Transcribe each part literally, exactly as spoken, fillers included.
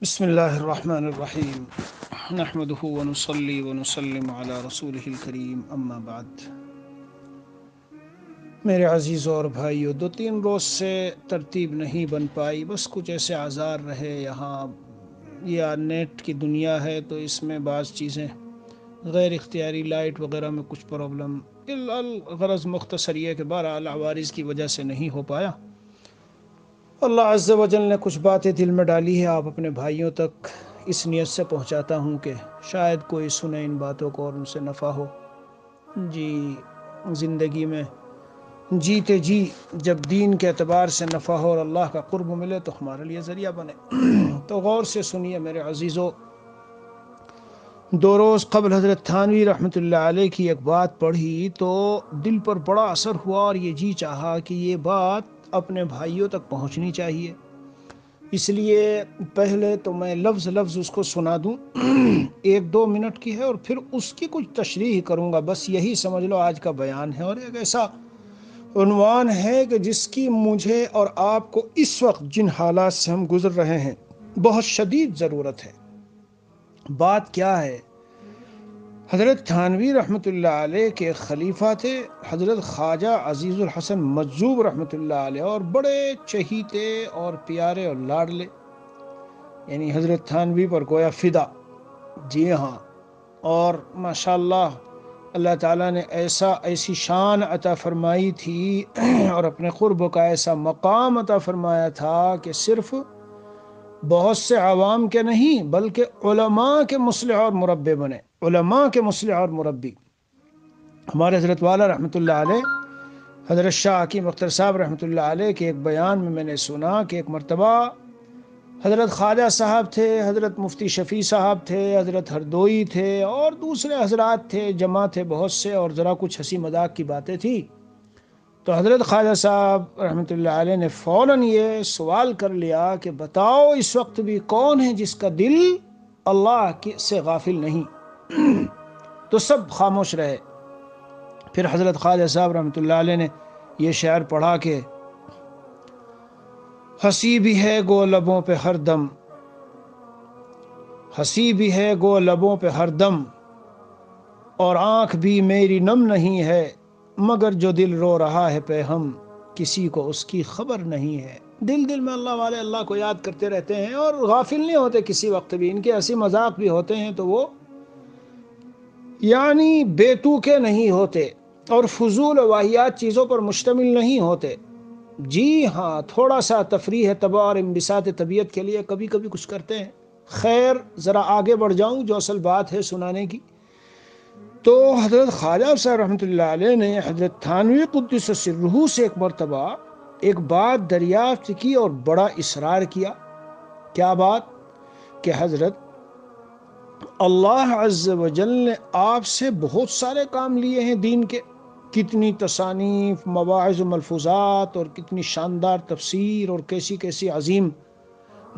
बिस्मिल्लाहिर्रहमानिर्रहीम नहमदुहु व नुसल्ली व नुसल्लिम अला रसूलिहिल करीम अम्मा बाद। मेरे अजीज़ और भाइयों, दो तीन रोज़ से तरतीब नहीं बन पाई, बस कुछ ऐसे आज़ार रहे। यहाँ या नेट की दुनिया है तो इसमें बाज़ चीज़ें गैर इख्तियारी लाइट वग़ैरह में कुछ प्रॉब्लम, गरज़ मुख्तसर ये कि बहरहाल आवारिज़ की वजह से नहीं हो पाया। अल्लाह अज़्ज़ व जल ने कुछ बातें दिल में डाली है, आप अपने भाइयों तक इस नियत से पहुंचाता हूं कि शायद कोई सुने इन बातों को और उनसे नफ़ा हो। जी ज़िंदगी में जीते जी जब दीन के अतबार से नफ़ा हो और अल्लाह का क़ुर्ब मिले तो हमारे लिए ज़रिया बने। तो गौर से सुनिए मेरे अज़ीज़ों, दो रोज़ क़बल हज़रत थानवी रहमतुल्लाह अलैह की एक बात पढ़ी तो दिल पर बड़ा असर हुआ और ये जी चाहा कि ये बात अपने भाइयों तक पहुंचनी चाहिए। इसलिए पहले तो मैं लफ्ज़ लफ्ज़ उसको सुना दूं, एक दो मिनट की है, और फिर उसकी कुछ तशरीह करूंगा। बस यही समझ लो आज का बयान है, और एक ऐसा उन्वान है कि जिसकी मुझे और आपको इस वक्त जिन हालात से हम गुज़र रहे हैं बहुत शदीद ज़रूरत है। बात क्या है, हज़रत थानवी रहमतुल्लाह अलैह के खलीफा थे हज़रत ख्वाजा अजीज़ुल हसन मजज़ूब रहमतुल्लाह अलैह, और बड़े चहीते और प्यारे और लाडले, यानी हज़रत थानवी पर गोया फ़िदा। जी हाँ, और माशाल्लाह अल्लाह ताला ने ऐसा ऐसी शान अता फ़रमाई थी और अपने क़ुर्ब का ऐसा मकाम अता फ़रमाया था कि सिर्फ़ बहुत से आवाम के नहीं बल्कि उलमा के मुस्लिह और मुरब्बे बने। उलमा के मुस्लिह और मुरब्बी हमारे हज़रत वाला रहमतुल्लाह अलैह, हज़रत शाह हकीम अख्तर साहब रहमतुल्लाह अलैह के एक बयान में मैंने सुना कि एक मरतबा हज़रत ख्वाजा साहब थे, हज़रत मुफ्ती शफ़ी साहब थे, हज़रत हरदोई थे और दूसरे हजरात थे, जमा थे बहुत से, और ज़रा कुछ हंसी मजाक की बातें थी। तो हज़रत ख्वाजा साहब रहमतुल्लाह अलैह ने फ़ौरन ये सवाल कर लिया कि बताओ इस वक्त भी कौन है जिसका दिल अल्लाह से गाफिल नहीं। तो सब खामोश रहे। फिर हज़रत ख्वाजा साहब रहमतुल्लाह अलैह ने यह शेर पढ़ा के हंसी भी है गो लबों पे हर दम, हंसी भी है गो लबों पे हर दम, और आँख भी मेरी नम नहीं है, मगर जो दिल रो रहा है पे हम, किसी को उसकी खबर नहीं है। दिल दिल में अल्लाह वाले अल्लाह को याद करते रहते हैं और गाफिल नहीं होते किसी वक्त भी। इनके हंसी मजाक भी होते हैं तो वो यानी बेतुके नहीं होते और फजूल वाहियात चीज़ों पर मुश्तमिल नहीं होते। जी हाँ, थोड़ा सा तफरीह तबा और इम्बिसात तबीयत के लिए कभी कभी कुछ करते हैं। खैर, ज़रा आगे बढ़ जाऊँ जो असल बात है सुनाने की। तो हज़रत ख्वाजा साहब रहमतुल्लाह अलैह ने हज़रत थानवी क़ुद्दस सिर्रुहू से एक मरतबा एक बात दरियाफ्त की और बड़ा इसरार किया। क्या बात कि हज़रत अल्लाह अज़्ज़ व जल ने आपसे बहुत सारे काम लिए हैं दीन के, कितनी तसानीफ़, मवाइज़, मलफूज़ात और कितनी शानदार तफसीर और कैसी कैसी अजीम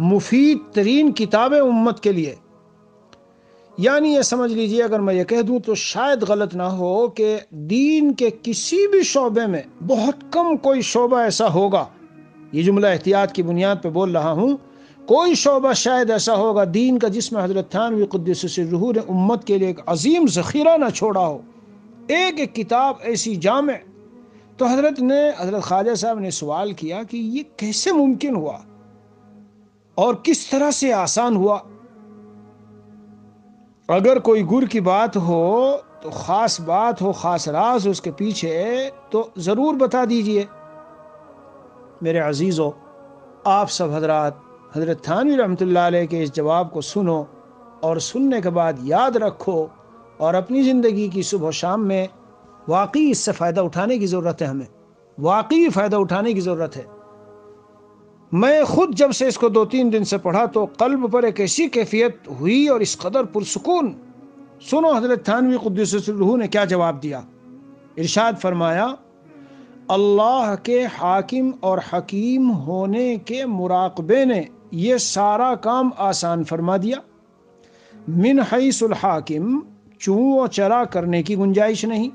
मुफीद तरीन किताबें उम्मत के लिए। यानी ये समझ लीजिए, अगर मैं ये कह दूँ तो शायद गलत ना हो कि दीन के किसी भी शोबे में बहुत कम कोई शोबा ऐसा होगा, ये जुमला एहतियात की बुनियाद पर बोल रहा हूँ, कोई शोबा शायद ऐसा होगा दीन का जिसमें हज़रत थानवी क़ुद्दस सिर्रुहू ने उम्मत के लिए एक अजीम ज़ख़ीरा न छोड़ा हो, एक एक किताब ऐसी जामे। तो हज़रत ने हज़रत ख्वाजा साहब ने सवाल किया कि ये कैसे मुमकिन हुआ और किस तरह से आसान हुआ। अगर कोई गुर की बात हो तो ख़ास बात हो, ख़ास राज उसके पीछे, तो ज़रूर बता दीजिए। मेरे अजीज़ों, आप सब हजरात हज़रत थानवी रहमतुल्लाह अलैह के इस जवाब को सुनो और सुनने के बाद याद रखो और अपनी ज़िंदगी की सुबह शाम में वाकई इससे फ़ायदा उठाने की ज़रूरत है। हमें वाकई फ़ायदा उठाने की ज़रूरत है। मैं ख़ुद जब से इसको दो तीन दिन से पढ़ा तो क़ल्ब पर एक ऐसी कैफियत हुई और इस कदर पुरसुकून। सुनो हज़रत थानवी क़ुद्दस सिर्रुहू ने क्या जवाब दिया। इरशाद फरमाया, अल्लाह के हाकिम और हकीम होने के मुराक़बे ने ये सारा काम आसान फरमा दिया। मिन हैसुल हाकिम, चूँ चरा करने की गुंजाइश नहीं,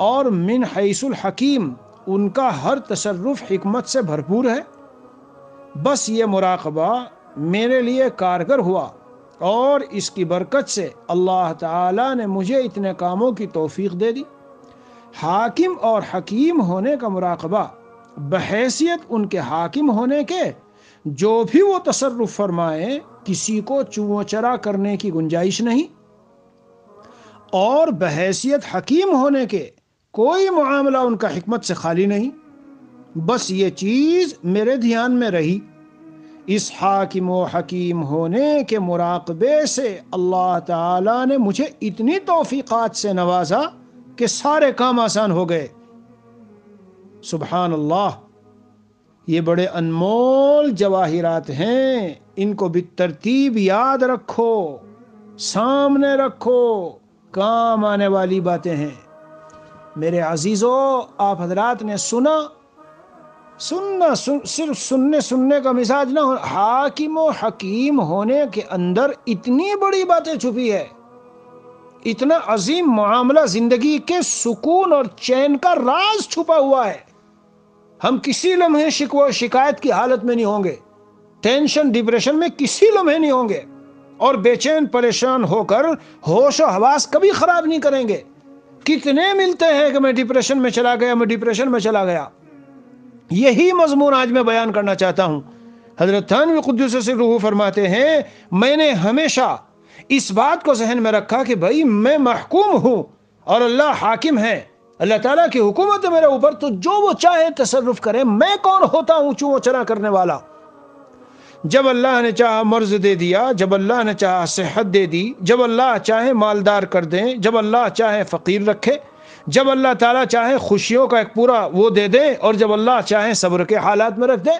और मिन हैसुल हकीम, उनका हर तसर्रुफ हिकमत से भरपूर है। बस ये मुराक़बा मेरे लिए कारगर हुआ और इसकी बरकत से अल्लाह ताला ने मुझे इतने कामों की तौफीक दे दी। हाकिम और हकीम होने का मुराकबा बहैसियत उनके हाकिम होने के जो भी वो तसर्रुफ़ फरमाएं, किसी को चूँचरा करने की गुंजाइश नहीं, और बहैसियत हकीम होने के कोई मामला उनका हिकमत से खाली नहीं। बस ये चीज़ मेरे ध्यान में रही। इस हाकिम व हकीम होने के मुराकबे से अल्लाह ताला ने मुझे इतनी तौफीक़ात से नवाजा कि सारे काम आसान हो गए। सुबहान अल्लाह, ये बड़े अनमोल जवाहिरात हैं, इनको बितरतीब याद रखो, सामने रखो, काम आने वाली बातें हैं। मेरे अजीज़ो, आप हजरात ने सुना, सुनना सुन, सिर्फ सुनने सुनने का मिजाज ना हो। हाकिम और हकीम होने के अंदर इतनी बड़ी बातें छुपी है, इतना अजीम मामला जिंदगी के सुकून और चैन का राज छुपा हुआ है। हम किसी लम्हे शिकवा और शिकायत की हालत में नहीं होंगे, टेंशन डिप्रेशन में किसी लम्हे नहीं होंगे, और बेचैन परेशान होकर होश और हवास कभी ख़राब नहीं करेंगे। कितने मिलते हैं कि मैं डिप्रेशन में चला गया, मैं डिप्रेशन में चला गया। यही मजमून आज मैं बयान करना चाहता हूँ। हजरत थानवी क़ुद्दुस सिर्रहू फरमाते हैं, मैंने हमेशा इस बात को जहन में रखा कि भाई मैं महकूम हूँ और अल्लाह हाकिम है, अल्लाह ताला की हुकूमत है मेरे ऊपर, तो जो वो चाहे तसर्रुफ़ करे, मैं कौन होता हूँ चूँ चरा करने वाला। जब अल्लाह ने चाहा मर्ज़ दे दिया, जब अल्लाह ने चाहा सेहत दे दी, जब अल्लाह चाहे मालदार कर दें, जब अल्लाह चाहे फ़कीर रखे, जब अल्लाह ताला चाहे खुशियों का एक पूरा वो दे दे, और जब अल्लाह चाहे सब्र के हालात में रख दे,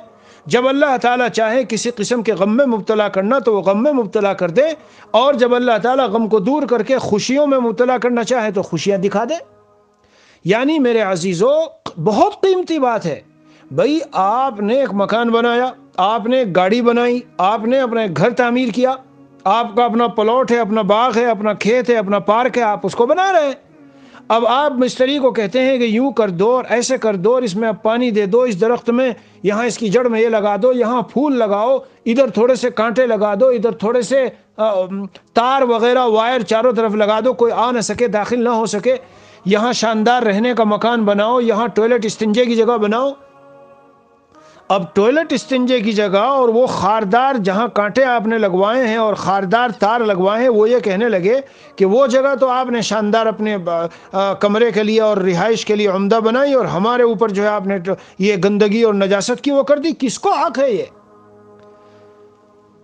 जब अल्लाह ताला चाहे किसी किस्म के गम में मुब्तला करना तो वो गम में मुब्तला कर दे, और जब अल्लाह ताला गम को दूर करके खुशियों में मुब्तला करना चाहे तो खुशियाँ दिखा दे। यानी मेरे अजीज़ों, बहुत कीमती बात है। भाई आपने एक मकान बनाया, आपने एक गाड़ी बनाई, आपने अपने घर तामीर किया, आपका अपना प्लॉट है, अपना बाग है, अपना खेत है, अपना पार्क है, आप उसको बना रहे हैं। अब आप मिस्त्री को कहते हैं कि यूँ कर दो और ऐसे कर दो, और इसमें अब पानी दे दो, इस दरख्त में यहाँ इसकी जड़ में ये लगा दो, यहाँ फूल लगाओ, इधर थोड़े से कांटे लगा दो, इधर थोड़े से तार वगैरह वायर चारों तरफ लगा दो, कोई आ ना सके, दाखिल ना हो सके, यहाँ शानदार रहने का मकान बनाओ, यहाँ टॉयलेट इस्तिंजे की जगह बनाओ। अब टॉयलेट इस्तिंजे की जगह और वो खारदार जहाँ कांटे आपने लगवाए हैं और खारदार तार लगवाए हैं, वो ये कहने लगे कि वो जगह तो आपने शानदार अपने आ, कमरे के लिए और रिहाइश के लिए उम्दा बनाई, और हमारे ऊपर जो है आपने ये गंदगी और नजासत की वो कर दी। किसको हक है ये?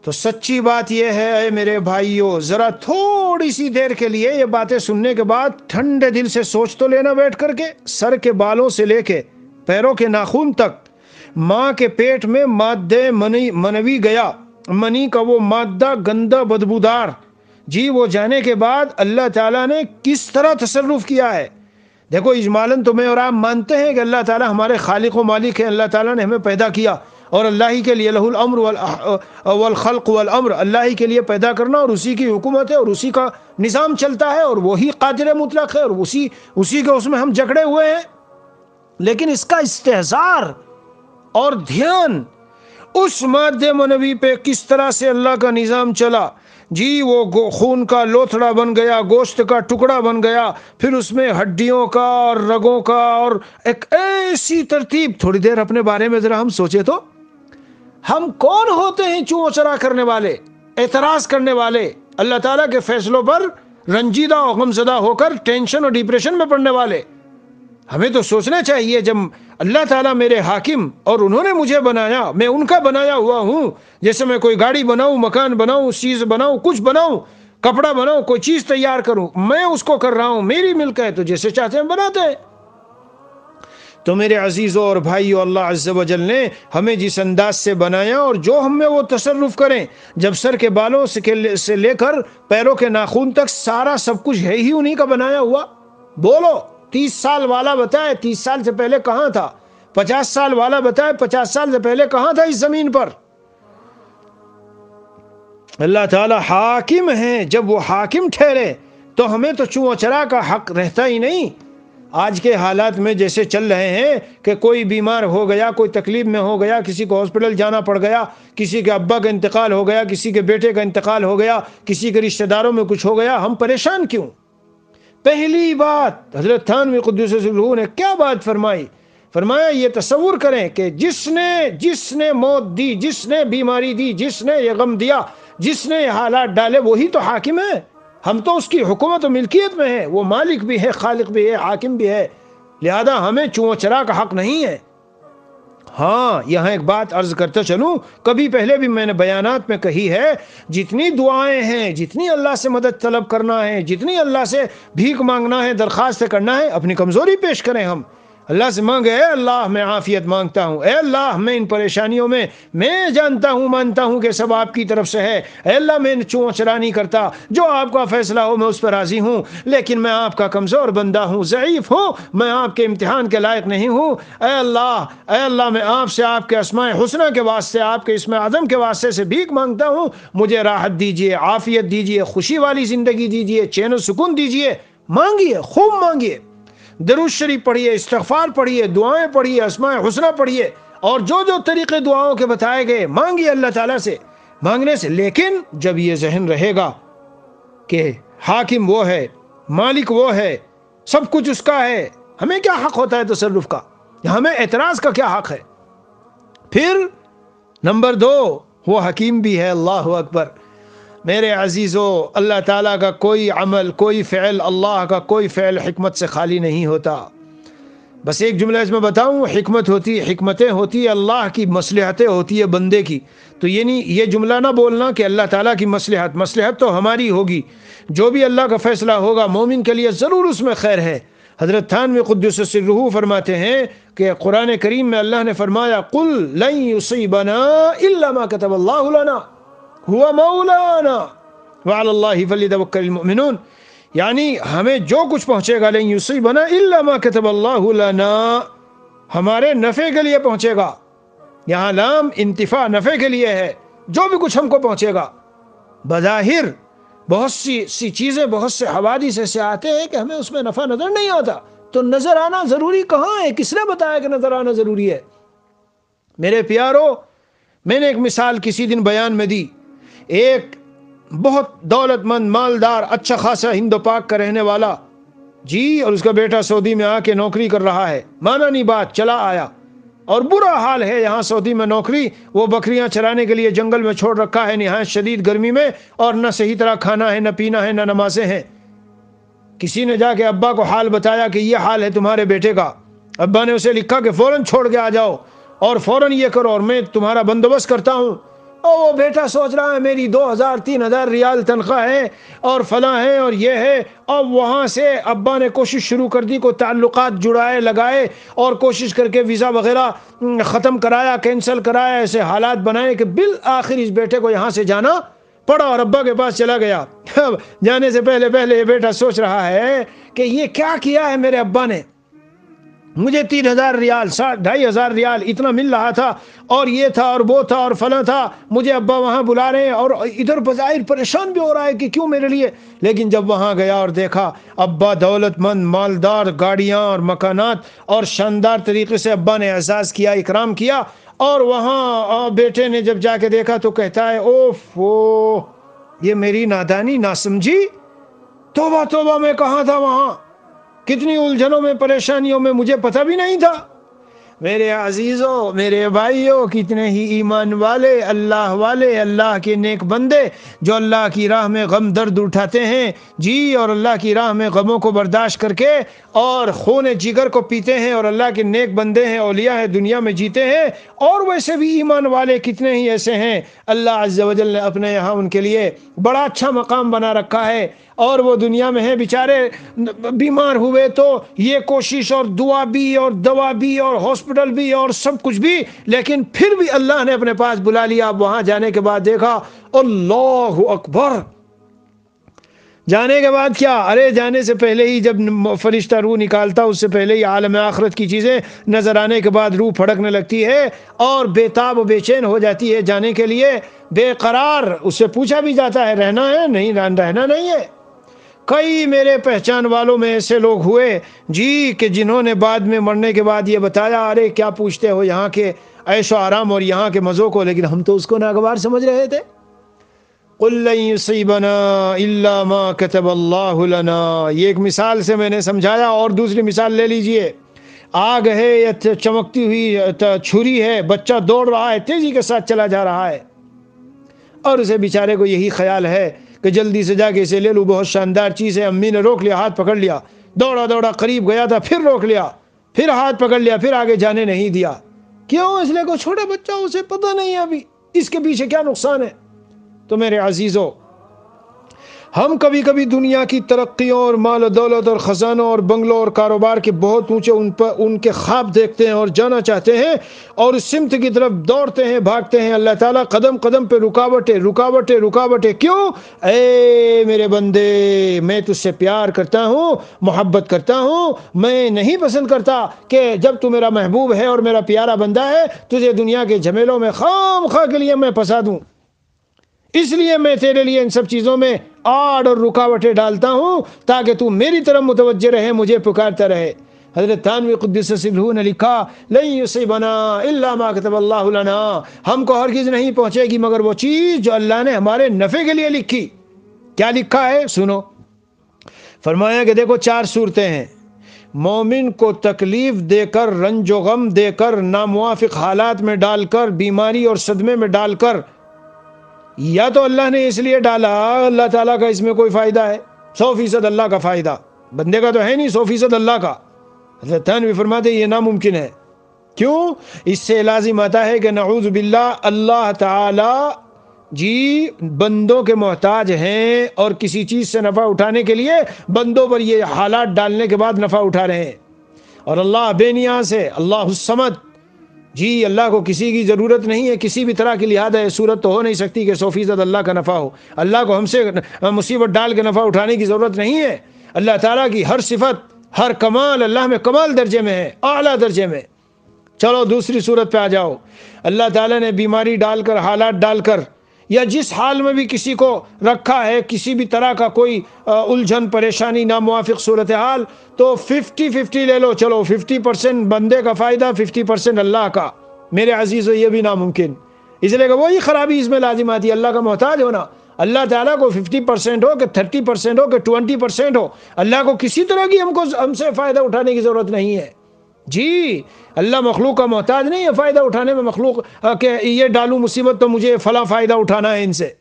तो सच्ची बात ये है मेरे भाइयों, ज़रा थोड़ी सी देर के लिए ये बातें सुनने के बाद ठंडे दिल से सोच तो लेना, बैठ करके सर के बालों से लेके पैरों के नाखून तक माँ के पेट में मादे मनी मनवी गया, मनी का वो मादा गंदा बदबूदार जी वो जाने के बाद अल्लाह ताला ने किस तरह तसर्रुफ़ किया है। देखो, इजमालन तो मैं और आप मानते हैं कि अल्लाह ताला हमारे खालिक व मालिक है, अल्लाह ताला ने हमें पैदा किया और अल्लाह ही के लिए, लहुल अम्र वल खल्क़ वल अम्र, अल्लाह ही के लिए पैदा करना और उसी की हुकूमत है और उसी का निज़ाम चलता है और वही क़ादिर मुतलक़ है और उसी उसी के उसमें हम जकड़े हुए हैं। लेकिन इसका इस्तेहज़ार और ध्यान उस मादे मनवी पे किस तरह से अल्लाह का निज़ाम चला जी, वो खून का लोथड़ा बन गया, गोश्त का टुकड़ा बन गया, फिर उसमें हड्डियों का और रगों का और एक ऐसी तरतीब। थोड़ी देर अपने बारे में ज़रा हम सोचे तो हम कौन होते हैं चूँ चरा करने वाले, एतराज़ करने वाले, अल्लाह ताला के फैसलों पर रंजीदा और गमजदा होकर टेंशन और डिप्रेशन में पड़ने वाले। हमें तो सोचना चाहिए, जब अल्लाह ताला मेरे हाकिम और उन्होंने मुझे बनाया, मैं उनका बनाया हुआ हूँ। जैसे मैं कोई गाड़ी बनाऊँ, मकान बनाऊँ, चीज़ बनाऊँ, कुछ बनाऊँ, कपड़ा बनाऊँ, कोई चीज़ तैयार करूँ, मैं उसको कर रहा हूँ, मेरी मिल्क है, तो जैसे चाहते हैं बनाते हैं। तो मेरे अजीज़ों और भाइयों, अल्लाह अज़्ज़ व जल ने हमें जिस अंदाज से बनाया और जो हमें वो तसर्रुफ़ करें, जब सर के बालों से लेकर पैरों के नाखून तक सारा सब कुछ है ही उन्हीं का बनाया हुआ। बोलो, तीस साल वाला बताए तीस साल से पहले कहाँ था, पचास साल वाला बताए पचास साल से पहले कहाँ था इस जमीन पर। अल्लाह ताला हाकिम है, जब वो हाकिम ठहरे तो हमें तो चूँ चरा का हक रहता ही नहीं। आज के हालात में जैसे चल रहे हैं कि कोई बीमार हो गया, कोई तकलीफ़ में हो गया, किसी को हॉस्पिटल जाना पड़ गया, किसी के अब्बा का इंतकाल हो गया, किसी के बेटे का इंतकाल हो गया, किसी के रिश्तेदारों में कुछ हो गया, हम परेशान क्यों? पहली बात हज़रत थानवी क़ुद्दूस सिर्रू ने क्या बात फरमाई? फरमाया ये तस्वुर करें कि जिसने जिसने मौत दी, जिसने बीमारी दी, जिसने ये गम दिया, जिसने ये हालात डाले, वही तो हाकिम है। हम तो उसकी हुकूमत और मिल्कियत में है, वो मालिक भी है, खालिक भी है, हाकिम भी है, लिहाजा हमें चूँ चरा का हक नहीं है। हाँ, यहाँ एक बात अर्ज करते चलूँ, कभी पहले भी मैंने बयानात में कही है, जितनी दुआएं हैं, जितनी अल्लाह से मदद तलब करना है, जितनी अल्लाह से भीख मांगना है, दरख्वास्त करना है, अपनी कमज़ोरी पेश करें। हम अल्लाह से मांगे, ए अल्लाह मैं आफ़ियत मांगता हूँ, ए अल्लाह मैं इन परेशानियों में, मैं जानता हूँ मानता हूँ कि सब आपकी तरफ से है, ए अल्लाह मैं चूँ चरा नहीं करता, जो आपका फ़ैसला हो मैं उस पर राज़ी हूँ, लेकिन मैं आपका कमज़ोर बंदा हूँ, ज़ईफ़ हूँ, मैं आपके इम्तिहान के लायक नहीं हूँ। ए अल्लाह, ए अल्लाह मैं आपसे आपके अस्माए हुस्ना के वास्ते, आपके इसमें आदम के वास्ते से भीख मांगता हूँ, मुझे राहत दीजिए, आफ़ियत दीजिए, खुशी वाली ज़िंदगी दीजिए, चैन सुकून दीजिए। मांगिए, खूब मांगिए, दरूद शरीफ पढ़िए, इस्तग़फ़ार पढ़िए, दुआएं पढ़िए, अस्माए हुस्ना पढ़िए, और जो जो तरीक़े दुआओं के बताए गए मांगिए अल्लाह ताला से मांगने से। लेकिन जब ये जहन रहेगा कि हाकिम वो है, मालिक वो है, सब कुछ उसका है, हमें क्या हक़ होता है तसर्रुफ़ का, हमें एतराज़ का क्या हक़ है? फिर नंबर दो, वो हकीम भी है। अल्लाह अकबर। मेरे अजीज़ों, अल्लाह ताला का कोई अमल, कोई फ़िल, अल्लाह का कोई फ़िल हिकमत से खाली नहीं होता। बस एक जुमला इसमें बताऊँ, हिकमत होती है, हिकमतें होती है, अल्लाह की मसलहतें होती है बंदे की। तो ये नहीं, ये जुमला ना बोलना कि अल्लाह ताला की मसलहत, मसलहत तो हमारी होगी। जो भी अल्लाह का फ़ैसला होगा मोमिन के लिए ज़रूर उसमें खैर है। हज़रत थानवी क़ुद्दूस सिर्रू फरमाते हैं कि कुरान करीम में अल्लाह ने फरमाया, कुल लन युसीबना इल्ला मा कतबल्लाहु लना हुआ मौलाना वअलल्लाहि फल्यतवक्कलिल मुमिनून। यानी हमें जो कुछ पहुँचेगा, लन युसीबना इल्ला मा कतबल्लाहु लना, हमारे नफ़े के लिए पहुँचेगा। यहाँ लाम इंतिफा नफ़े के लिए है। जो भी कुछ हमको पहुँचेगा, बज़ाहिर बहुत सी सी चीज़ें, बहुत से हवादिस ऐसे आते हैं कि हमें उसमें नफ़ा नज़र नहीं आता। तो नज़र आना ज़रूरी कहाँ है? किसने बताया कि नज़र आना ज़रूरी है? मेरे प्यारो, मैंने एक मिसाल किसी दिन बयान में दी। एक बहुत दौलतमंद, मालदार, अच्छा खासा हिंद पाक का रहने वाला जी, और उसका बेटा सऊदी में आके नौकरी कर रहा है, माना नहीं बात, चला आया, और बुरा हाल है यहाँ सऊदी में नौकरी। वो बकरियाँ चराने के लिए जंगल में छोड़ रखा है, निहायत शदीद गर्मी में, और न सही तरह खाना है, न पीना है, न नमाजें हैं। किसी ने जाके अब्बा को हाल बताया कि ये हाल है तुम्हारे बेटे का। अब्बा ने उसे लिखा कि फ़ौरन छोड़ के आ जाओ और फ़ौरन ये करो और मैं तुम्हारा बंदोबस्त करता हूँ। और वो बेटा सोच रहा है मेरी दो हज़ार तीन हज़ार रियाल तनख्वाह है और फलां है और ये है। अब वहाँ से अब्बा ने कोशिश शुरू कर दी, को ताल्लुकात जुड़ाए लगाए और कोशिश करके वीज़ा वगैरह ख़त्म कराया, कैंसिल कराया, ऐसे हालात बनाए कि बिल आखिर इस बेटे को यहाँ से जाना पड़ा और अब्बा के पास चला गया। अब जाने से पहले पहले ये बेटा सोच रहा है कि ये क्या किया है मेरे अब्बा ने, मुझे तीन हज़ार रियाल, साठ ढाई हज़ार रियाल इतना मिल रहा था, और ये था और वो था और फला था, मुझे अब्बा वहाँ बुला रहे हैं और इधर बज़ाहिर परेशान भी हो रहा है कि क्यों मेरे लिए। लेकिन जब वहाँ गया और देखा अब्बा दौलतमंद, मालदार, गाड़ियाँ और मकानात, और शानदार तरीके से अब्बा ने एहसास किया, इकराम किया, और वहाँ बेटे ने जब जाके देखा तो कहता है, ओफो ये मेरी नादानी, नासमझी, तोबा तोबा मैं कहाँ था, वहाँ कितनी उलझनों में, परेशानियों में, मुझे पता भी नहीं था। मेरे अजीज़ों, मेरे भाइयों, कितने ही ईमान वाले, अल्लाह वाले, अल्लाह के नेक बंदे जो अल्लाह की राह में गम दर्द उठाते हैं जी, और अल्लाह की राह में गमों को बर्दाश्त करके और खून जिगर को पीते हैं, और अल्लाह के नेक बंदे हैं, औलिया हैं, दुनिया में जीते हैं। और वैसे भी ईमान वाले कितने ही ऐसे हैं, अल्लाह अज़्ज़ व जल ने अपने यहाँ उनके लिए बड़ा अच्छा मकाम बना रखा है, और वो दुनिया में हैं बेचारे। बीमार हुए तो ये कोशिश और दुआ भी और दवा भी और हॉस्पिटल भी और सब कुछ भी, लेकिन फिर भी अल्लाह ने अपने पास बुला लिया। अब वहाँ जाने के बाद देखा, अल्लाहु अकबर, जाने के बाद क्या, अरे जाने से पहले ही जब फरिश्ता रूह निकालता, उससे पहले ही आलम आखरत की चीज़ें नज़र आने के बाद रूह फड़कने लगती है और बेताब बेचैन हो जाती है जाने के लिए, बेकरार। उससे पूछा भी जाता है, रहना है नहीं, रहना नहीं है, कई मेरे पहचान वालों में ऐसे लोग हुए जी कि जिन्होंने बाद में मरने के बाद ये बताया, अरे क्या पूछते हो यहाँ के ऐशो आराम और यहाँ के मज़ों को, लेकिन हम तो उसको नागवार समझ रहे थे। ये एक मिसाल से मैंने समझाया, और दूसरी मिसाल ले लीजिए। आग है या चमकती हुई छुरी है, बच्चा दौड़ रहा है, तेजी के साथ चला जा रहा है, और उसे बेचारे को यही ख्याल है कि जल्दी से जाके इसे ले लूँ, बहुत शानदार चीज़ है। अम्मी ने रोक लिया, हाथ पकड़ लिया, दौड़ा दौड़ा करीब गया था, फिर रोक लिया, फिर हाथ पकड़ लिया, फिर आगे जाने नहीं दिया। क्यों? इसलिए को छोटा बच्चा, उसे पता नहीं है अभी इसके पीछे क्या नुकसान है। तो मेरे अजीज़ों, हम कभी कभी दुनिया की तरक्कियों और माल दौलत और ख़जानों और बंगलों और कारोबार के बहुत ऊँचे उन पर उनके ख्वाब देखते हैं और जाना चाहते हैं, और उस सिमत की तरफ दौड़ते हैं, भागते हैं। अल्लाह ताला कदम कदम पे रुकावटें रुकावटें रुकावटें। क्यों? ए मेरे बंदे, मैं तुझसे प्यार करता हूँ, मोहब्बत करता हूँ, मैं नहीं पसंद करता कि जब तू मेरा महबूब है और मेरा प्यारा बंदा है, तुझे दुनिया के झमेलों में खाम खा के लिए मैं फंसा दूँ। इसलिए मैं तेरे लिए इन सब चीज़ों में आड़ और रुकावटें डालता हूँ ताकि तू मेरी तरफ मुतवज्जे रहे, मुझे पुकारता रहे। हज़रत थानवी क़ुद्दस सिरहू ने लिखा, नहीं युसीबना इल्ला मा कतबल्लाहु लना, हमको हर चीज़ नहीं पहुँचेगी मगर वो चीज़ जो अल्लाह ने हमारे नफ़े के लिए लिखी। क्या लिखा है सुनो, फरमाया कि देखो चार सूरतें हैं। मोमिन को तकलीफ़ देकर, रंज व गम देकर, नामुआफ़िक़ हालात में डालकर, बीमारी और सदमे में डालकर, या तो अल्लाह ने इसलिए डाला, अल्लाह ताला का इसमें कोई फ़ायदा है, सौ फीसद अल्लाह का फ़ायदा, बंदे का तो है नहीं, सौ फीसद अल्लाह का। थानवी फरमाते ये नामुमकिन है। क्यों? इससे लाजिम आता है कि नऊज़ बिल्लाह, अल्लाह ताला जी बंदों के मोहताज हैं, और किसी चीज़ से नफ़ा उठाने के लिए बंदों पर ये हालात डालने के बाद नफ़ा उठा रहे हैं। और अल्लाह बेनियाज़ है, अल्लाहु समद जी, अल्लाह को किसी की ज़रूरत नहीं है, किसी भी तरह की लिहाजा है सूरत तो हो नहीं सकती कि सौ फीसद अल्लाह का नफ़ा हो। अल्लाह को हमसे मुसीबत डाल के नफ़ा उठाने की ज़रूरत नहीं है। अल्लाह ताला की हर सिफत, हर कमाल अल्लाह में कमाल दर्जे में है, आला दर्जे में। चलो दूसरी सूरत पे आ जाओ। अल्लाह ताला ने बीमारी डालकर, हालात डालकर, या जिस हाल में भी किसी को रखा है, किसी भी तरह का कोई उलझन, परेशानी, नामुआफिक सूरत हाल, तो फिफ्टी फिफ्टी ले लो। चलो फिफ्टी परसेंट बंदे का फ़ायदा, फिफ्टी परसेंट अल्लाह का। मेरे अजीज़ों, ये भी नामुमकिन, इसलिए कि वही ख़राबी इसमें लाजिम आती है, अल्लाह का मोहताज होना। अल्लाह ताला को फिफ्टी परसेंट हो कि थर्टी परसेंट हो कि ट्वेंटी परसेंट हो, अल्लाह को किसी तरह की हमको हमसे फ़ायदा उठाने की ज़रूरत नहीं है जी। अल्लाह मखलूक का मोहताज नहीं है फ़ायदा उठाने में। मखलूक के ये डालूँ मुसीबत तो मुझे फला फ़ायदा उठाना है इनसे।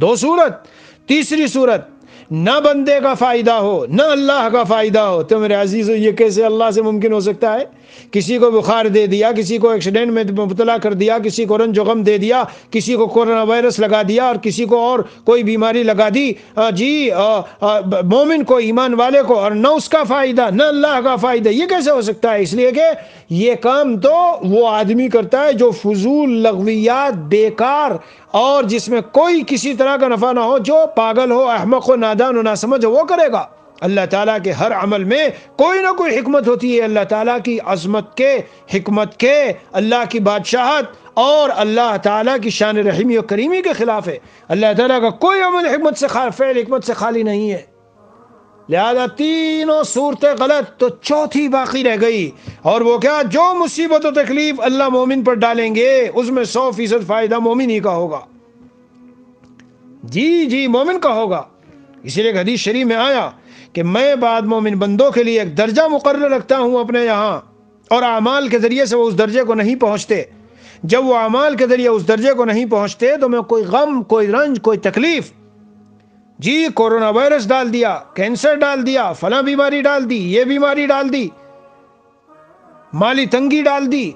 दो सूरत। तीसरी सूरत, ना बंदे का फ़ायदा हो ना अल्लाह का फ़ायदा हो। तो मेरे अजीज़ों, ये कैसे अल्लाह से मुमकिन हो सकता है? किसी को बुखार दे दिया, किसी को एक्सीडेंट में मुबतला कर दिया, किसी को रंज गम दे दिया, किसी को कोरोना वायरस लगा दिया, और किसी को और कोई बीमारी लगा दी जी। आ, आ, मोमिन को, ईमान वाले को, और ना उसका फ़ायदा ना अल्लाह का फ़ायदा, ये कैसे हो सकता है? इसलिए कि ये काम तो वो आदमी करता है जो फजूल, लगवियात, बेकार, और जिसमें कोई किसी तरह का नफ़ा ना हो, जो पागल हो, अहमक हो, नादान हो, ना समझ हो, वो करेगा। अल्लाह ताला के हर अमल में कोई ना कोई हिकमत होती है। अल्लाह ताला की अज़मत के, हिकमत के, अल्लाह की बादशाहत और अल्लाह ताला की शान रहीमी और करीमी के ख़िलाफ़ है। अल्लाह ताला का कोई अमल हिकमत से फ़ैल हिकमत से खाली नहीं है। लिहाजा तीनों सूरतें गलत, तो चौथी बाकी रह गई, और वो क्या? जो मुसीबत और तकलीफ़ अल्लाह मोमिन पर डालेंगे, उसमें सौ फीसद फ़ायदा मोमिन ही का होगा जी जी मोमिन का होगा। इसीलिए हदीस शरीफ में आया कि मैं बाद मोमिन बंदों के लिए एक दर्जा मुकर्रर रखता हूँ अपने यहाँ, और आमाल के ज़रिए से वो उस दर्जे को नहीं पहुँचते। जब वो आमाल के ज़रिए उस दर्जे को नहीं पहुँचते, तो मैं कोई गम, कोई रंज, कोई तकलीफ़ जी, कोरोना वायरस डाल दिया, कैंसर डाल दिया, फला बीमारी डाल दी, ये बीमारी डाल दी, माली तंगी डाल दी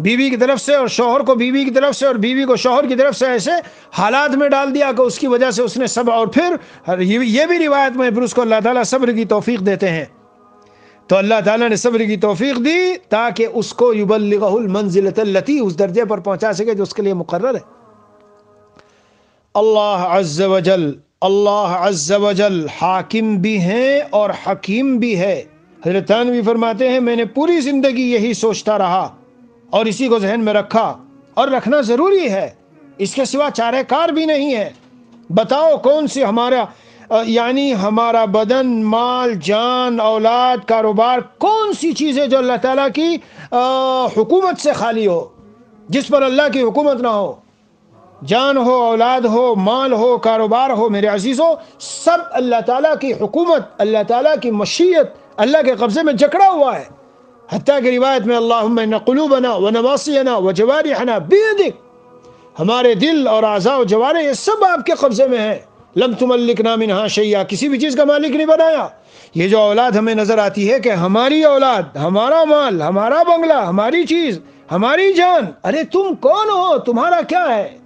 बीवी की तरफ से, और शोहर को बीवी की तरफ से, और बीवी को शोहर की तरफ से, ऐसे हालात में डाल दिया कि उसकी वजह से उसने सब, और फिर ये भी रिवायत में, फिर उसको अल्लाह ताला सब्र की तौफीक देते हैं। तो अल्लाह ताला ने सब्र की तौफीक दी ताकि उसको युबल्लिगहुल मंज़िलतल्लती, उस दर्जे पर पहुँचा सके जो उसके लिए मुकर्रर है। अल्लाह अज़्ज़ व जल अल्लाह अज़्ज़ व जल हाकिम भी हैं और हकीम भी है। हज़रत थानवी फरमाते हैं, मैंने पूरी ज़िंदगी यही सोचता रहा और इसी को जहन में रखा, और रखना ज़रूरी है, इसके सिवा चारेकार भी नहीं है। बताओ कौन सी हमारा यानी हमारा बदन, माल, जान, औलाद, कारोबार, कौन सी चीज़ें जो अल्लाह ताला की हुकूमत से खाली हो, जिस पर अल्लाह की हुकूमत ना हो। जान हो, औलाद हो, माल हो, कारोबार हो, मेरे अजीज़ों, सब अल्लाह ताला की हुकूमत, अल्लाह ताला की मशीयत, अल्लाह के कब्ज़े में जकड़ा हुआ है। हत्ता की रिवायत में अल्लाहुम्मा इन्ना कुलूबना व नवासियना व जवारिहना बियदिक, हमारे दिल और आज़ा और जवारे ये सब आपके कब्ज़े में हैं। लम तुमल्लिकना मिनहा शैया, किसी भी चीज़ का मालिक नहीं बनाया। ये जो औलाद हमें नज़र आती है कि हमारी औलाद, हमारा माल, हमारा बंगला, हमारी चीज़, हमारी जान, अरे तुम कौन हो, तुम्हारा क्या है?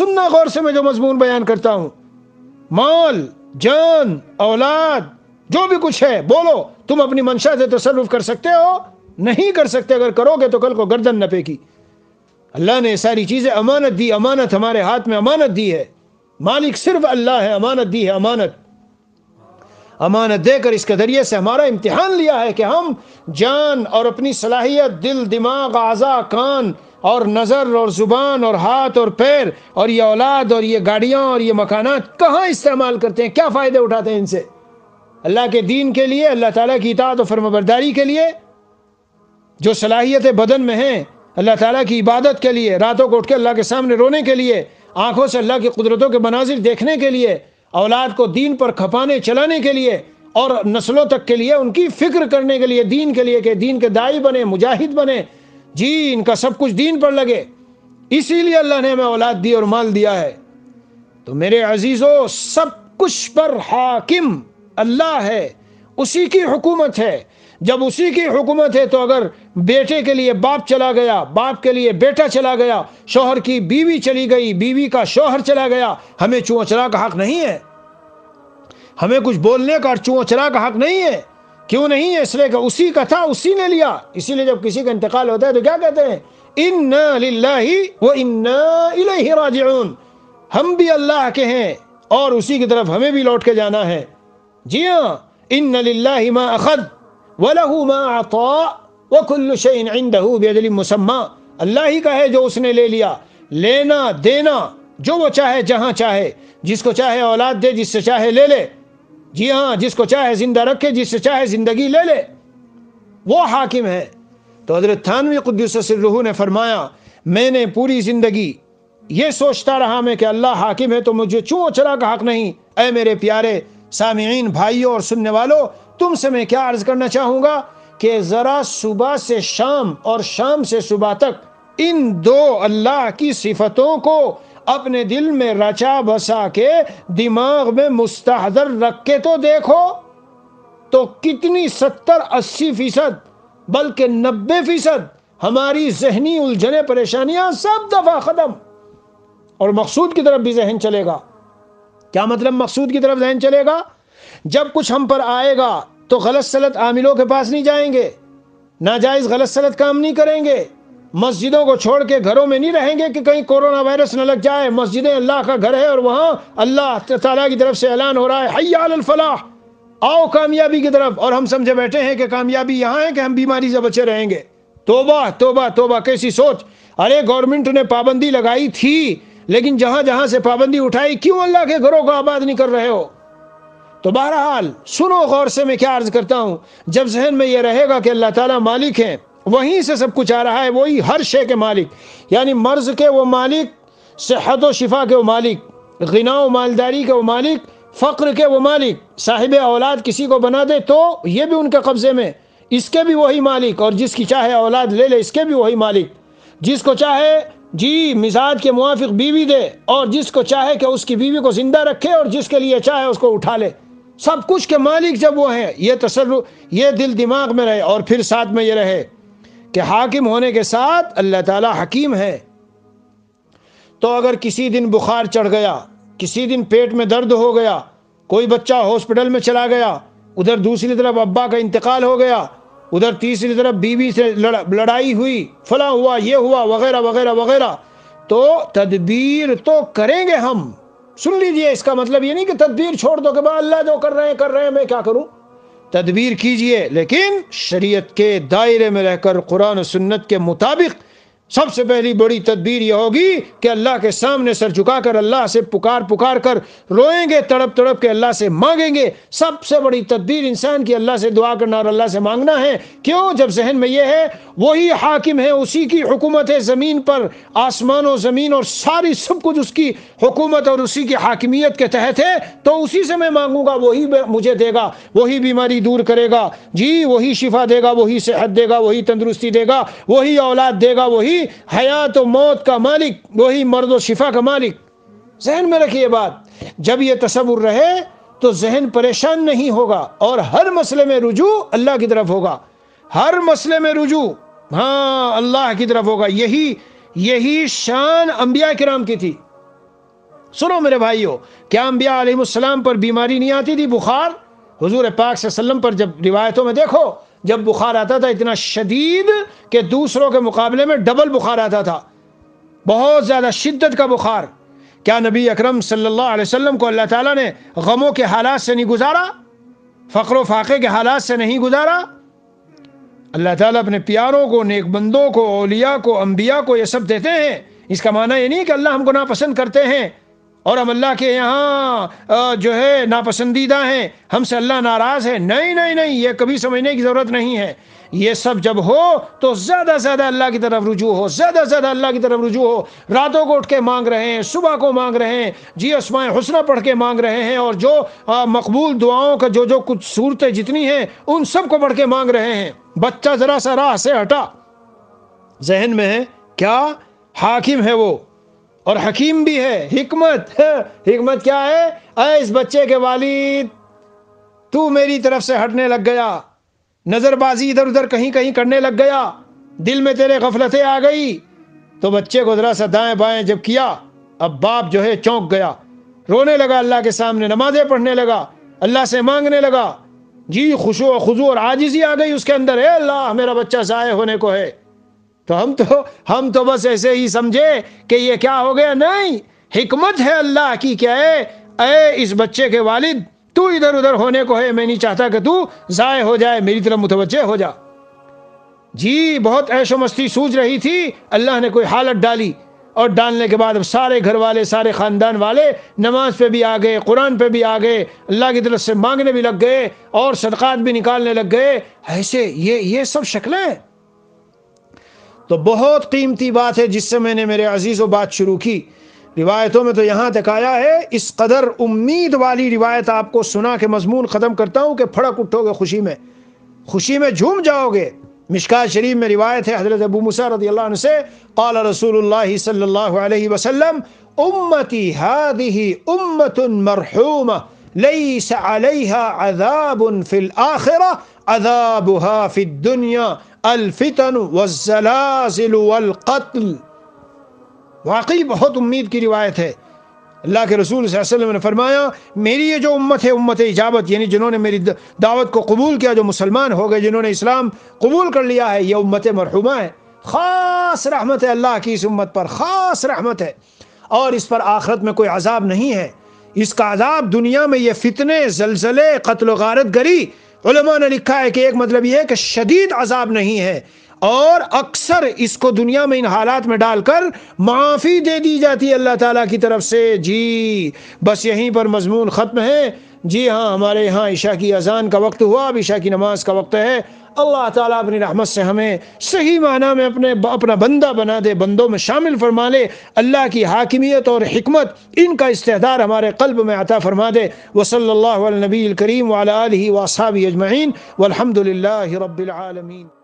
सुनना गौर से, मैं जो मजमून बयान करता हूँ। माल, जान, औलाद, जो भी कुछ है, बोलो तुम अपनी मंशा से तसर्रुफ कर सकते हो? नहीं कर सकते। अगर करोगे तो कल को गर्दन न पेगी। अल्लाह ने सारी चीज़ें अमानत दी, अमानत हमारे हाथ में अमानत दी है। मालिक सिर्फ अल्लाह है, अमानत दी है। अमानत अमानत देकर इसके ज़रिए से हमारा इम्तिहान लिया है कि हम जान और अपनी सलाहियत, दिल, दिमाग, आज़ा, कान और नज़र और ज़ुबान और हाथ और पैर और ये औलाद और ये गाड़ियाँ और ये मकानात कहाँ इस्तेमाल करते हैं, क्या फ़ायदे उठाते हैं इनसे, अल्लाह के दीन के लिए, अल्लाह ताला की इताअत और फरमाबरदारी के लिए। जो सलाहियतें बदन में हैं, अल्लाह ताला की इबादत के लिए, रातों को उठ के अल्लाह के सामने रोने के लिए, आँखों से अल्लाह की कुदरतों के मनाजिर देखने के लिए, औलाद को दीन पर खपाने चलाने के लिए और नस्लों तक के लिए उनकी फ़िक्र करने के लिए, दीन के लिए, कि दीन के दाई बने, मुजाहिद बने, जी इनका सब कुछ दीन पर लगे। इसीलिए अल्लाह ने हमें औलाद दी और माल दिया है। तो मेरे अजीज़ों, सब कुछ पर हाकिम अल्लाह है, उसी की हुकूमत है। जब उसी की हुकूमत है तो अगर बेटे के लिए बाप चला गया, बाप के लिए बेटा चला गया, शोहर की बीवी चली गई, बीवी का शोहर चला गया, हमें चूँचला का हक नहीं है। हमें कुछ बोलने का और चूँचला का हक नहीं है। क्यों नहीं है? इसलिए कि उसी का था, उसी ने लिया। इसीलिए जब किसी का इंतकाल होता है तो क्या कहते हैं? इन्ना लिल्लाहि व इन्ना इलैहि राजिऊन, हम भी अल्लाह के हैं और उसी की तरफ हमें भी लौट के जाना है। जी हाँ, इन्ना लिल्लाहि मा अखद वलहू मा अता व कुल्लु शैइन इंदहू बिअजलिन मुसम्मा, अल्लाह ही का है जो उसने ले लिया। लेना देना जो वो चाहे, जहाँ चाहे, जिसको चाहे औलाद दे, जिससे चाहे ले ले, जी हाँ, जिसको चाहे जिंदा रखे, जिससे चाहे जिंदगी ले ले, वो हाकिम है। तो हजरत थानवी क़ुद्दुस सिर्रुहू ने फरमाया, मैंने पूरी ज़िंदगी ये सोचता रहा मैं कि अल्लाह हाकिम है तो मुझे चूँ अचरा का हक नहीं। ऐ मेरे प्यारे सामीन भाइयों और सुनने वालों, तुमसे मैं क्या अर्ज़ करना चाहूँगा कि ज़रा सुबह से शाम और शाम से सुबह तक इन दो अल्लाह की सिफतों को अपने दिल में रचा बसा के दिमाग में मुस्तहदर रख के तो देखो, तो कितनी सत्तर अस्सी फीसद बल्कि नब्बे फीसद हमारी जहनी उलझने, परेशानियां सब दफा ख़त्म। और मकसूद की तरफ भी जहन चलेगा। क्या मतलब मकसूद की तरफ जहन चलेगा? जब कुछ हम पर आएगा तो गलत सलत आमिलों के पास नहीं जाएंगे, नाजायज़ गलत सलत काम नहीं करेंगे, मस्जिदों को छोड़ के घरों में नहीं रहेंगे कि कहीं कोरोना वायरस न लग जाए। मस्जिदें अल्लाह का घर है और वहाँ अल्लाह ताला की तरफ से ऐलान हो रहा है, हय्या अल फलाह, आओ कामयाबी की तरफ, और हम समझे बैठे हैं कि कामयाबी यहाँ है कि हम बीमारी से बचे रहेंगे। तोबा तोबा तोबा, कैसी सोच! अरे गवर्नमेंट ने पाबंदी लगाई थी, लेकिन जहाँ जहाँ से पाबंदी उठाई, क्यों अल्लाह के घरों को आबाद नहीं कर रहे हो? तो बहरहाल सुनो गौर से, मैं क्या अर्ज़ करता हूँ, जब जहन में ये रहेगा कि अल्लाह ताला मालिक है, वहीं से सब कुछ आ रहा है, वही हर शे के मालिक, यानी मर्ज़ के वो मालिक, सेहत व शिफा के वो मालिक, गिना व मालदारी के वो मालिक, फ़क्र के वो मालिक। साहिब औलाद किसी को बना दे तो ये भी उनके कब्ज़े में, इसके भी वही मालिक, और जिसकी चाहे औलाद ले ले, इसके भी वही मालिक, जिसको चाहे जी मिजाज के मुवाफिक बीवी दे, और जिसको चाहे कि उसकी बीवी को ज़िंदा रखे और जिसके लिए चाहे उसको उठा ले, सब कुछ के मालिक जब वो हैं। ये तसर्रुफ ये दिल दिमाग में रहे, और फिर साथ में ये रहे कि हाकिम होने के साथ अल्लाह ताला हकीम है। तो अगर किसी दिन बुखार चढ़ गया, किसी दिन पेट में दर्द हो गया, कोई बच्चा हॉस्पिटल में चला गया, उधर दूसरी तरफ अब्बा का इंतकाल हो गया, उधर तीसरी तरफ बीवी से लड़ाई हुई, फला हुआ, ये हुआ, वगैरह वगैरह वगैरह, तो तदबीर तो करेंगे हम। सुन लीजिए, इसका मतलब ये नहीं कि तदबीर छोड़ दो कि भाई अल्लाह जो कर रहे हैं कर रहे हैं, मैं क्या करूं। तदबीर कीजिए, लेकिन शरीयत के दायरे में रहकर, कुरान और सुन्नत के मुताबिक सबसे पहली बड़ी तदबीर यह होगी कि अल्लाह के सामने सर झुकाकर, अल्लाह से पुकार पुकार कर रोएंगे, तड़प तड़प के अल्लाह से मांगेंगे। सबसे बड़ी तदबीर इंसान की अल्लाह से दुआ करना और अल्लाह से मांगना है। क्यों? जब जहन में यह है वही हाकिम है, उसी की हुकूमत है ज़मीन पर, आसमान और ज़मीन और सारी सब कुछ उसकी हुकूमत और उसी की हाकिमियत के तहत है, तो उसी से मैं मांगूंगा, वही मुझे देगा, वही बीमारी दूर करेगा, जी वही शिफा देगा, वही सेहत देगा, वही तंदुरुस्ती देगा, वही औलाद देगा, वही हयात और मौत का मालिक, वही मर्द और शिफा का मालिक। जहन में रखिए बात। जब ये तसव्वुर रहे तो जहन परेशान नहीं होगा और हर मसले में रुजू अल्लाह की तरफ होगा, हर मसले में रुजू हाँ अल्लाह की तरफ होगा। यही यही शान अंबिया किराम की थी। सुनो मेरे भाइयों, क्या अंबिया अलैहिमुस्सलाम पर बीमारी नहीं आती थी? बुखार हुजूर पाक सल्लल्लाहु अलैहि वसल्लम पर जब रिवायतों में देखो, जब बुखार आता था इतना शदीद कि दूसरों के मुकाबले में डबल बुखार आता था, बहुत ज़्यादा शिद्दत का बुखार, क्या नबी अकरम सल्लल्लाहु अलैहि वसल्लम को अल्लाह ताला ने गमों के हालात से नहीं गुजारा, फ़क़्र फ़ाक़े के हालात से नहीं गुजारा? अल्लाह ताला अपने प्यारों को, नेकबंदों को, औलिया को, अम्बिया को ये सब देते हैं। इसका माना ये नहीं कि अल्लाह हमको नापसंद करते हैं और हम अल्लाह के यहाँ जो है नापसंदीदा हैं, हमसे अल्लाह नाराज़ है। नहीं नहीं नहीं, ये कभी समझने की ज़रूरत नहीं है। ये सब जब हो तो ज़्यादा से ज़्यादा अल्लाह की तरफ रुजू हो, ज़्यादा से ज़्यादा अल्लाह की तरफ रुजू हो। रातों को उठ के मांग रहे हैं, सुबह को मांग रहे हैं, जी अस्माए हुस्ना पढ़ के मांग रहे हैं, और जो आ, मकबूल दुआओं का जो जो कुछ सूरतें जितनी हैं उन सब को पढ़ के मांग रहे हैं। बच्चा ज़रा सा राह से हटा, जहन में है क्या हाकिम है वो और हकीम भी है। हिकमत हिकमत क्या है? अरे इस बच्चे के वालिद तू मेरी तरफ से हटने लग गया, नज़रबाजी इधर उधर कहीं कहीं करने लग गया, दिल में तेरे गफलतें आ गई, तो बच्चे को ज़रा सा दाएँ बाएँ जब किया, अब बाप जो है चौंक गया, रोने लगा अल्लाह के सामने, नमाज़ें पढ़ने लगा, अल्लाह से मांगने लगा, जी खुशू खुजू और आजिज़ी आ गई उसके अंदर, है अल्लाह मेरा बच्चा ज़ाय होने को है। तो हम तो हम तो बस ऐसे ही समझे कि ये क्या हो गया। नहीं, हिकमत है अल्लाह की। क्या है? अरे इस बच्चे के वालिद तू इधर उधर होने को है, मैं नहीं चाहता कि तू ज़ाय हो जाए, मेरी तरफ मुतवज्जे हो जा। जी बहुत ऐशो मस्ती सूझ रही थी, अल्लाह ने कोई हालत डाली और डालने के बाद अब सारे घर वाले, सारे ख़ानदान वाले नमाज पे भी आ गए, कुरान पे भी आ गए, अल्लाह की तरफ से मांगने भी लग गए और सदक़ात भी निकालने लग गए। ऐसे ये ये सब शक्लें। तो बहुत कीमती बात है जिससे मैंने मेरे अजीज़ों बात शुरू की। रिवायतों में तो यहाँ तक आया है, इस कदर उम्मीद वाली रिवायत आपको सुना के मजमून ख़त्म करता हूँ कि फड़क उठोगे, खुशी में खुशी में झूम जाओगे। मिशकात शरीफ में रिवायत है, हज़रत अबू मूसा रदियल्लाहु अन्हु से क़ाल रसूलुल्लाह सल्लल्लाहु अलैहि वसल्लम उम्मती हादिही उम्मतुन मरहूमा लैसा अलैहा अज़ाबुन फ़िल आख़िरा अज़ाबुहा फ़िद दुनिया अल-फ़ितन वज़-ज़लाज़िल वल-क़त्ल। वाकई बहुत उम्मीद की रिवायत है। अल्लाह के रसूल सल्लल्लाहु अलैहि वसल्लम ने फरमाया, मेरी ये जो उम्मत है उम्मत इजाबत, यानी जिन्होंने मेरी दावत को कबूल किया, जो मुसलमान हो गए, जिन्होंने इस्लाम कबूल कर लिया है, यह उम्मत मरहुमा है। ख़ास रहमत है अल्लाह की इस उम्मत पर, ख़ास रहमत है, और इस पर आखरत में कोई अजाब नहीं है। इसका अजाब दुनिया में ये फितने, जलजले, कत्ल गारत गरी, उलमा ने लिखा है कि एक मतलब यह है कि शदीद अजाब नहीं है, और अक्सर इसको दुनिया में इन हालात में डालकर माफ़ी दे दी जाती है अल्लाह ताला की तरफ से। जी बस यहीं पर मजमून ख़त्म है। जी हाँ, हमारे यहाँ इशा की अजान का वक्त हुआ, अब इशा की नमाज का वक्त है। अल्लाह ताला अपनी रहमत से हमें सही माना में अपने अपना बंदा बना दे, बंदों में शामिल फरमा ले, अल्लाह की हाकिमियत और हिकमत इनका इस्तेदार हमारे कल्ब में अता फरमा दे। वसल्लल्लाहु अला नबील करीम व अला आलिहि व अस्हाबी अजमईन वल्हम्दुलिल्लाहि रब्बिल आलमीन।